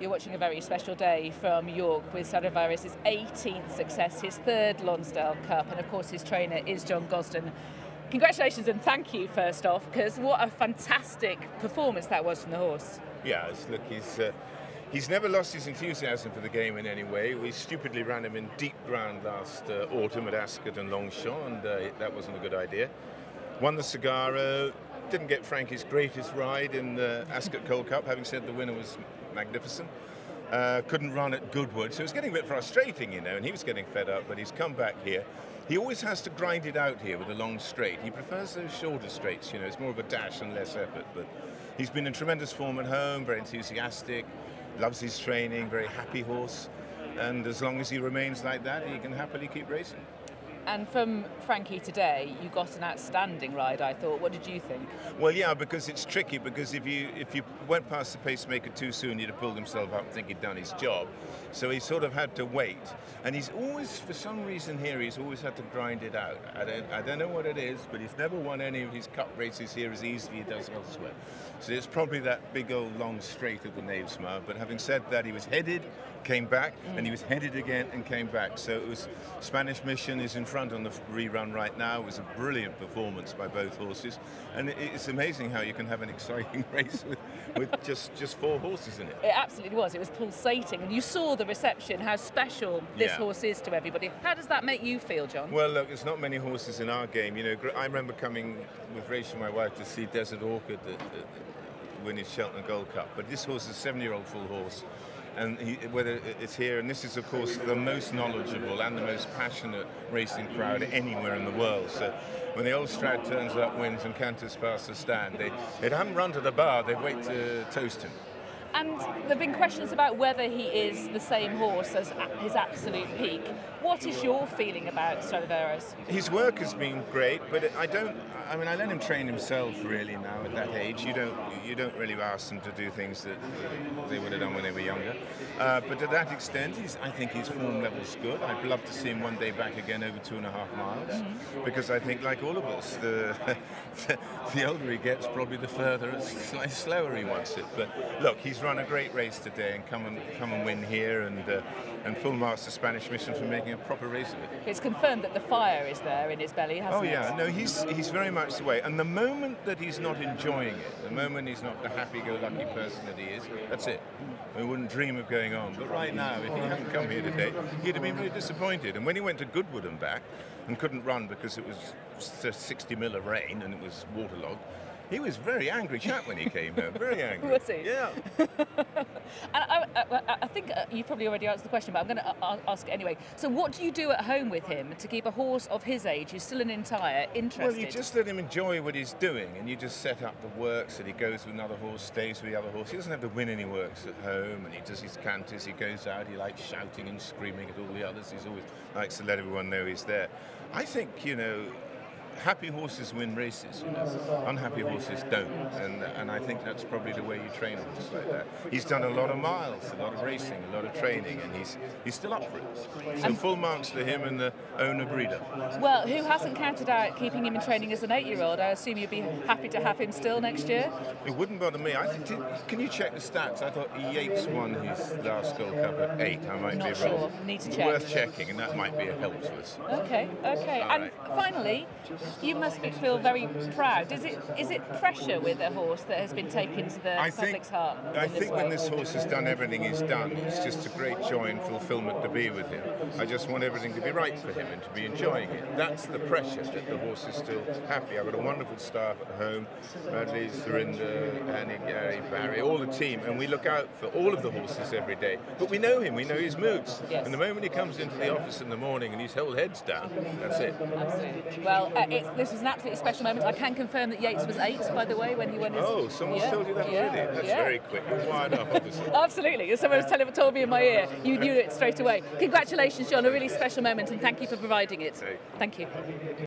You're watching a very special day from York with Stradivarius' 18th success, his third Lonsdale Cup, and of course his trainer is John Gosden. Congratulations and thank you first off, because what a fantastic performance that was from the horse. Yeah, look, he's never lost his enthusiasm for the game in any way. We stupidly ran him in deep ground last autumn at Ascot and Longchamp, and that wasn't a good idea. Won the Sagara, didn't get Frankie's greatest ride in the Ascot Gold Cup, having said the winner was magnificent. Couldn't run at Goodwood, so it was getting a bit frustrating, you know, and he was getting fed up, but he's come back here. He always has to grind it out here with a long straight. He prefers those shorter straights, you know, it's more of a dash and less effort, but he's been in tremendous form at home, very enthusiastic, loves his training, very happy horse, and as long as he remains like that, he can happily keep racing. And from Frankie today, you got an outstanding ride, I thought. What did you think? Well, yeah, because it's tricky, because if you went past the pacemaker too soon, he'd have pulled himself up and think he'd done his job. So he sort of had to wait. And he's always, for some reason here, he's always had to grind it out. I don't know what it is, but he's never won any of his cup races here as easily as he does elsewhere. So it's probably that big old long straight of the Knavesmire. But having said that, he was headed, came back, and he was headed again and came back. So it was Spanish Mission is in front on the rerun right now. It was a brilliant performance by both horses, and it's amazing how you can have an exciting race with just four horses in it. It absolutely was. It was pulsating, and you saw the reception, how special this horse is to everybody. How does that make you feel, John? Well, look, there's not many horses in our game. You know, I remember coming with Rachel, my wife, to see Desert Orchid win his Cheltenham Gold Cup, but this horse is a 7-year-old full horse. And whether it's here, and this is, of course, the most knowledgeable and the most passionate racing crowd anywhere in the world. So when the old Strad turns up, wins, and canters past the stand, they haven't run to the bar, they wait to toast him. And there have been questions about whether he is the same horse as at his absolute peak. What is your feeling about Stradivarius? His work has been great, but I let him train himself really now at that age. You don't really ask them to do things that they would have done when they were younger. But to that extent, I think his form level's good. I'd love to see him one day back again over 2.5 miles, because I think, like all of us, the older he gets, probably the further, slightly slower he wants it. But look, he's run a great race today and come and win here, and full marks to Spanish Mission for making a proper race of it. It's confirmed that the fire is there in his belly, hasn't it? Oh yeah, no, he's very much the way. And the moment that he's not enjoying it, the moment he's not the happy-go-lucky person that he is, that's it. We wouldn't dream of going on. But right now, if he hadn't come here today, he'd have been really disappointed. And when he went to Goodwood and back and couldn't run because it was 60 mil of rain and it was waterlogged, he was very angry chap when he came home, very angry. Was he? Yeah. I think you've probably already answered the question, but I'm going to ask it anyway. So what do you do at home with him to keep a horse of his age, who's still an entire, interested? Well, you just let him enjoy what he's doing, and you just set up the works that he goes with another horse, stays with the other horse. He doesn't have to win any works at home, and he does his canters, he goes out, he likes shouting and screaming at all the others. He always likes to let everyone know he's there. I think, you know, happy horses win races, you know. Unhappy horses don't, and I think that's probably the way you train a horse like that. He's done a lot of miles, a lot of racing, a lot of training, and he's still up for it. So full marks to him and the owner breeder. Well, who hasn't counted out keeping him in training as an 8-year-old? I assume you'd be happy to have him still next year? It wouldn't bother me. Can you check the stats? I thought Yeats won his last Gold Cup at 8. I might be wrong. Not sure. Need to check. Worth checking, and that might be a help to us. Okay, okay. And finally, you must feel very proud. Is it pressure with a horse that has been taken to the public's heart? I think when this horse has done everything he's done, it's just a great joy and fulfilment to be with him. I just want everything to be right for him and to be enjoying it. That's the pressure, that the horse is still happy. I've got a wonderful staff at home, Bradley, Surinder, Annie, Gary, Barry, all the team, and we look out for all of the horses every day. But we know him, we know his moods. Yes. And the moment he comes into the office in the morning and his whole head's down, that's it. Absolutely. Well, this was an absolutely special moment. I can confirm that Yeats was 8, by the way, when he won his... Oh, someone's told you that already? That's very quick. You're wired up, obviously. Absolutely. Someone was told me in my ear. You knew it straight away. Congratulations, John. A really special moment, and thank you for providing it. Thank you.